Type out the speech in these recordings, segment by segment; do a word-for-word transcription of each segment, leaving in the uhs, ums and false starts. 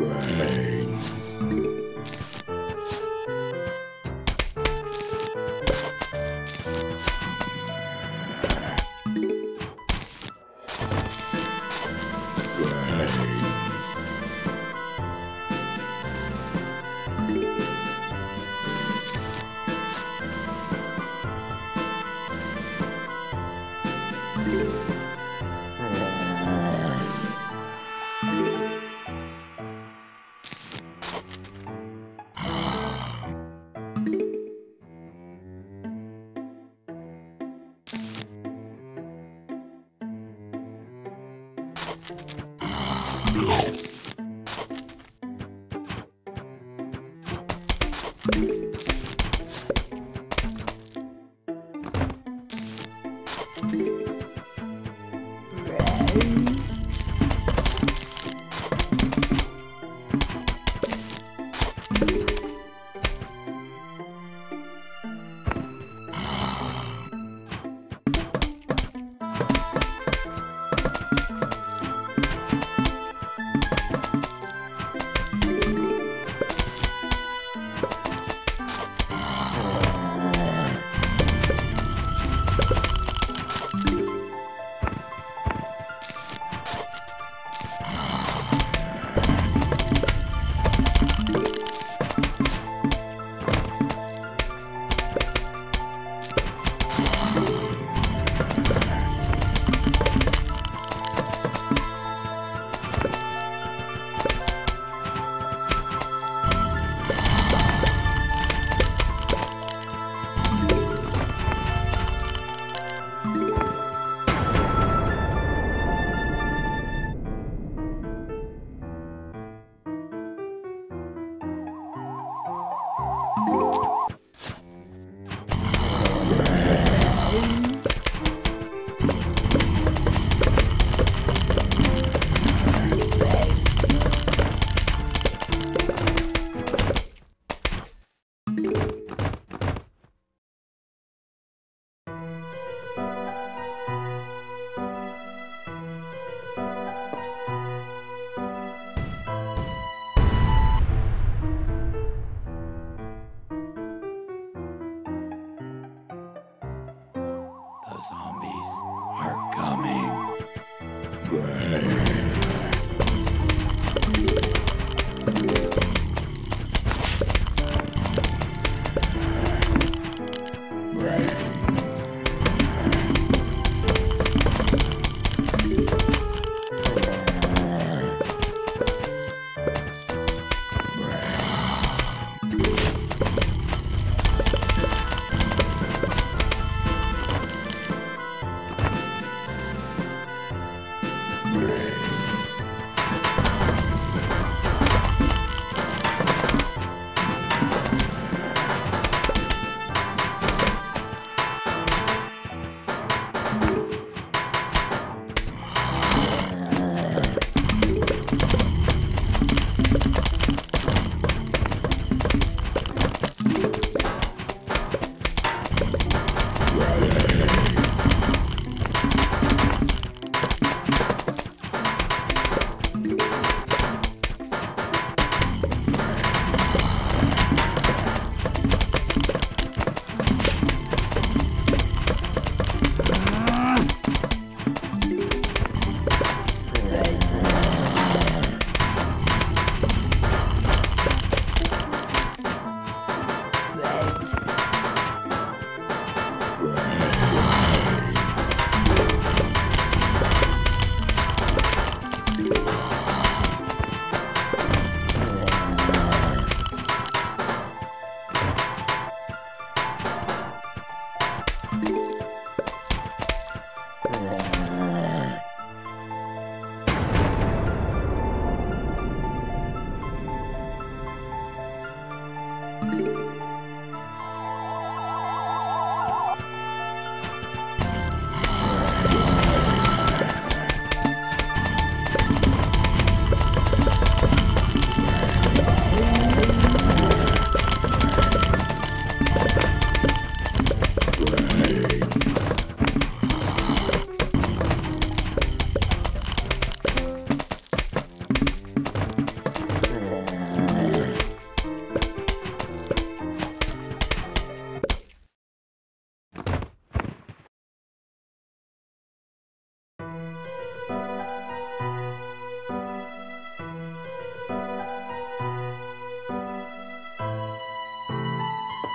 brains.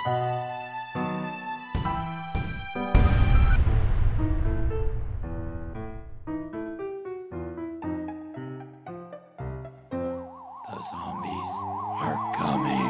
The zombies are coming.